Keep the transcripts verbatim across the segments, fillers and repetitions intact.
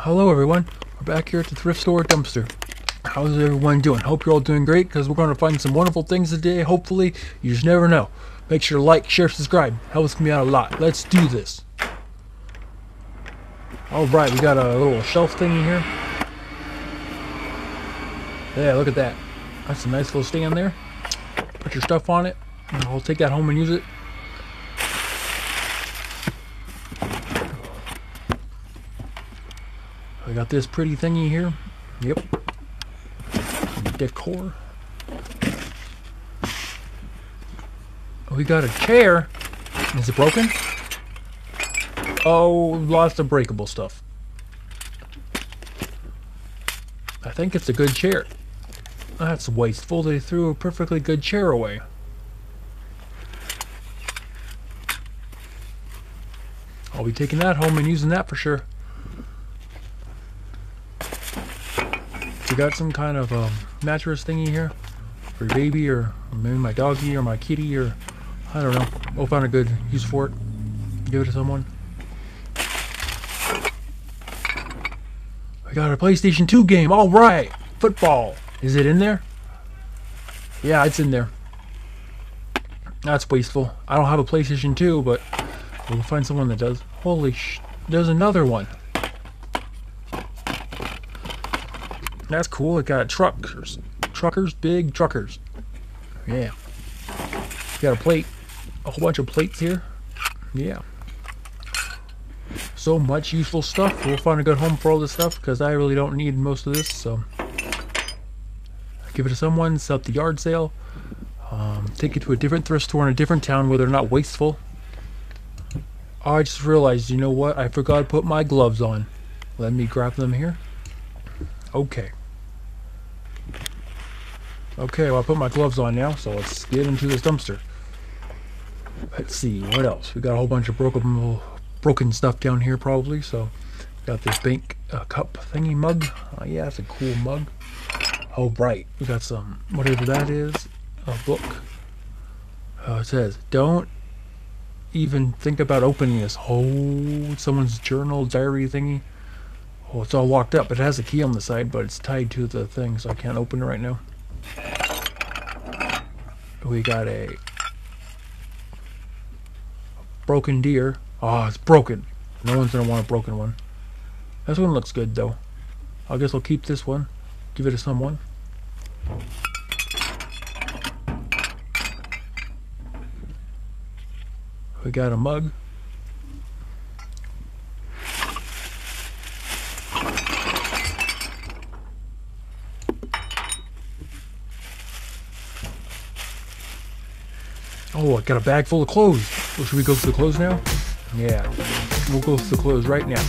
Hello everyone, we're back here at the thrift store dumpster. How's everyone doing? Hope you're all doing great, because we're going to find some wonderful things today. Hopefully, you just never know. Make sure to like, share, subscribe. Helps me out a lot. Let's do this. Alright, we got a little shelf thingy here. Yeah, look at that. That's a nice little stand there. Put your stuff on it, and I'll take that home and use it. I got this pretty thingy here. Yep. Decor. We got a chair. Is it broken? Oh, lots of breakable stuff. I think it's a good chair. That's wasteful. They threw a perfectly good chair away. I'll be taking that home and using that for sure. We got some kind of um, mattress thingy here for your baby, or maybe my doggy or my kitty, or I don't know. We'll find a good use for it. Give it to someone. I got a PlayStation two game. All right, football. Is it in there? Yeah, it's in there. That's wasteful. I don't have a PlayStation two, but we'll find someone that does. Holy sh! There's another one. That's cool. It got truckers, truckers, big truckers. Yeah. Got a plate, a whole bunch of plates here. Yeah. So much useful stuff. We'll find a good home for all this stuff, because I really don't need most of this. So give it to someone. Set up the yard sale. Um, take it to a different thrift store in a different town where they're not wasteful. I just realized, you know what? I forgot to put my gloves on. Let me grab them here. Okay. Okay, well, I put my gloves on now, so let's get into this dumpster. Let's see, what else? We got a whole bunch of broken broken stuff down here probably, so got this bank uh, cup thingy mug. Oh, yeah, that's a cool mug. Oh, right. We got some, whatever that is, a book. Uh, it says, don't even think about opening this. Oh, someone's journal, diary thingy. Oh, it's all locked up. It has a key on the side, but it's tied to the thing, so I can't open it right now. We got a broken deer. Oh, it's broken. No one's gonna want a broken one. This one looks good, though. I guess I'll keep this one. Give it to someone. We got a mug. Oh, I got a bag full of clothes. Well, should we go through the clothes now? Yeah, we'll go through the clothes right now.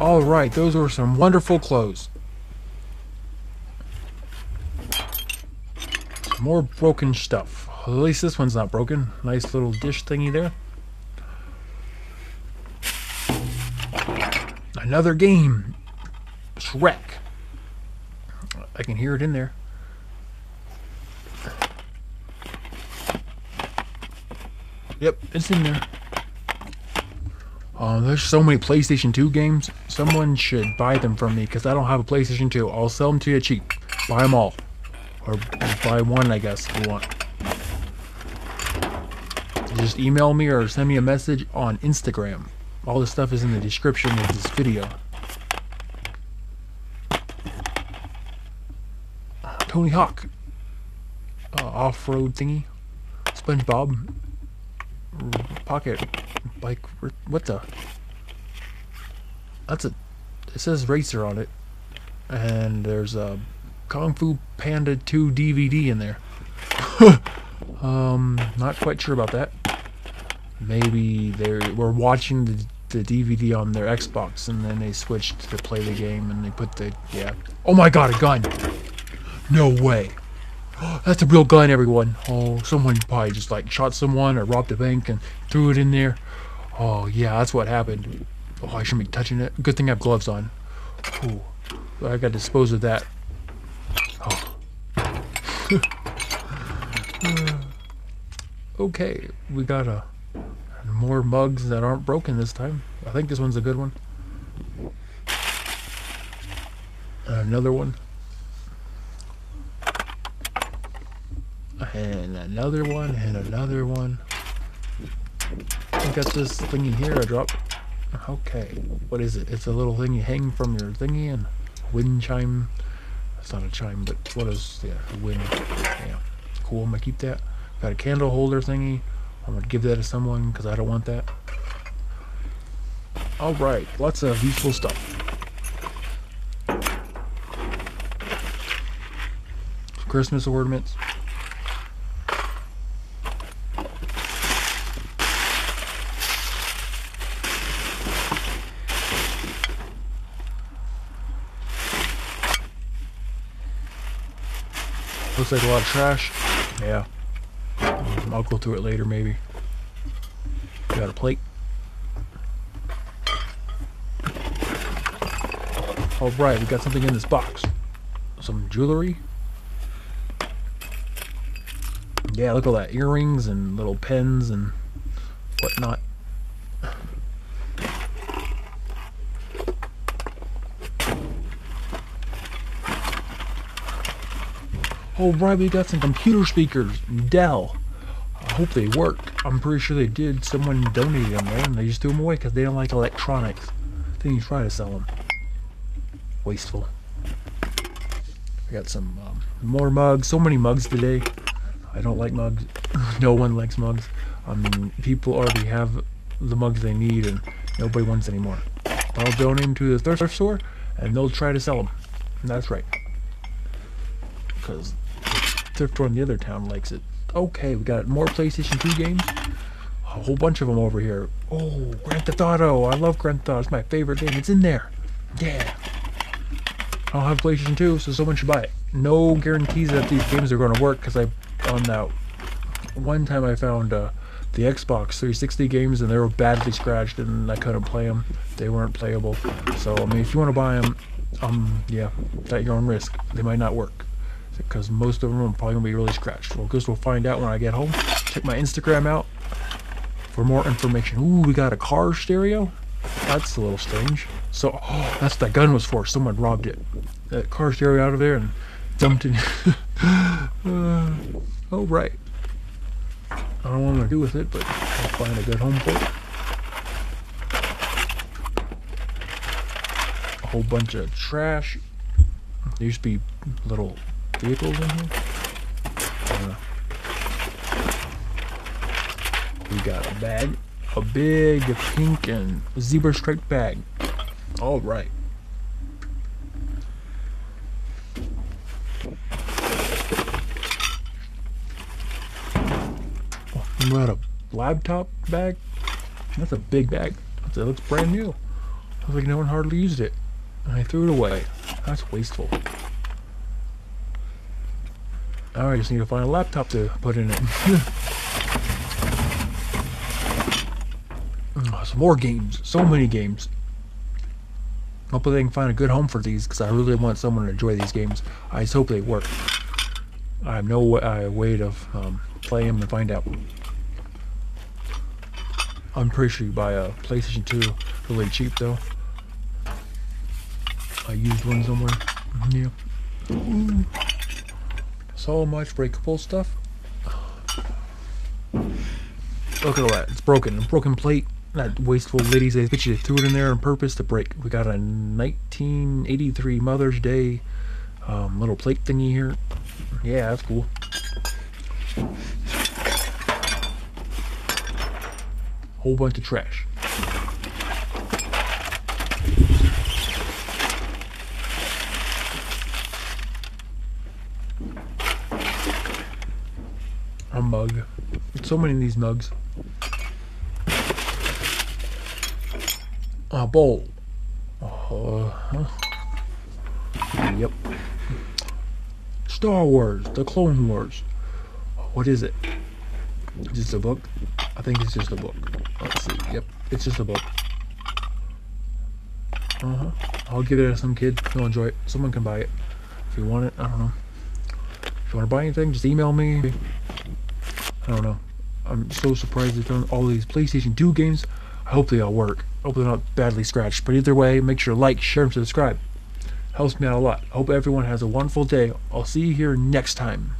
All right, those were some wonderful clothes. Some more broken stuff. Well, at least this one's not broken. Nice little dish thingy there. Another game. Shrek. I can hear it in there. Yep, it's in there. Um, there's so many PlayStation two games. Someone should buy them from me because I don't have a PlayStation two. I'll sell them to you cheap. Buy them all. Or buy one, I guess, if you want. Just email me or send me a message on Instagram. All this stuff is in the description of this video. Tony Hawk. Uh, off-road thingy. SpongeBob. Pocket bike. What the? That's a... It says racer on it. And there's a Kung Fu Panda two D V D in there. um, not quite sure about that. Maybe they were watching the, the D V D on their Xbox and then they switched to play the game and they put the... Yeah. Oh my god, a gun! No way. That's a real gun, everyone. Oh, someone probably just like shot someone or robbed a bank and threw it in there. Oh yeah, that's what happened. Oh, I shouldn't be touching it. Good thing I have gloves on. Ooh, I gotta dispose of that. Oh. uh, okay, we got a more mugs that aren't broken this time. I think this one's a good one. Another one. And another one, and another one. I got this thingy here I dropped. Okay, what is it? It's a little thing you hang from your thingy and wind chime. It's not a chime, but what is, yeah, wind. Yeah, cool, I'm gonna keep that. Got a candle holder thingy. I'm gonna give that to someone because I don't want that. Alright, lots of useful stuff. Christmas ornaments. Looks like a lot of trash. Yeah. Um, I'll go through it later, maybe. Got a plate. Alright, we got something in this box. Some jewelry. Yeah, look at all that. Earrings and little pens and whatnot. Oh, right, we got some computer speakers. Dell. I hope they work. I'm pretty sure they did. Someone donated them there and they just threw them away because they don't like electronics. Then you try to sell them. Wasteful. I got some um, more mugs. So many mugs today. I don't like mugs. No one likes mugs. I mean, people already have the mugs they need and nobody wants anymore. I'll donate them to the thrift store and they'll try to sell them. And that's right. Because thrift store in the other town likes it. Okay, we got more PlayStation two games. A whole bunch of them over here. Oh, Grand Theft Auto. I love Grand Theft Auto. It's my favorite game. It's in there. Yeah. I don't have PlayStation two, so someone should buy it. No guarantees that these games are going to work because I found out. One time I found uh, the Xbox three sixty games and they were badly scratched and I couldn't play them. They weren't playable. So, I mean, if you want to buy them, um, yeah, it's at your own risk. They might not work. Because most of them are probably going to be really scratched. Well, I guess we'll find out when I get home. Check my Instagram out for more information. Ooh, we got a car stereo. That's a little strange. So, oh, that's what that gun was for. Someone robbed it. That car stereo out of there and dumped it. uh, oh, right. I don't know what I'm going to do with it, but I'll find a good home for it. A whole bunch of trash. There used to be little... vehicles in here. Uh, we got a bag, a big pink and zebra striped bag. All right. Oh, we got a laptop bag. That's a big bag. That looks brand new. Looks like no one hardly used it, and I threw it away. That's wasteful. Now I just need to find a laptop to put in it. Some more games. So many games. Hopefully they can find a good home for these, because I really want someone to enjoy these games. I just hope they work. I have no uh, way to um, play them and find out. I'm pretty sure you buy a PlayStation two really cheap though. I used one somewhere. Yeah. Ooh. So much breakable stuff. Look at all that. It's broken. A broken plate. Not wasteful liddies. They bitches threw it in there on purpose to break. We got a nineteen eighty-three Mother's Day um, little plate thingy here. Yeah, that's cool. Whole bunch of trash. A mug. So many of these mugs. A bowl. Uh-huh. Yep. Star Wars, The Clone Wars. What is it? Is this a book? I think it's just a book. Let's see. Yep, it's just a book. Uh-huh. I'll give it to some kid. He'll enjoy it. Someone can buy it. If you want it, I don't know. If you want to buy anything, just email me. I don't know. I'm so surprised they've done all these PlayStation two games. I hope they all work. I hope they're not badly scratched. But either way, make sure to like, share, and subscribe. Helps me out a lot. I hope everyone has a wonderful day. I'll see you here next time.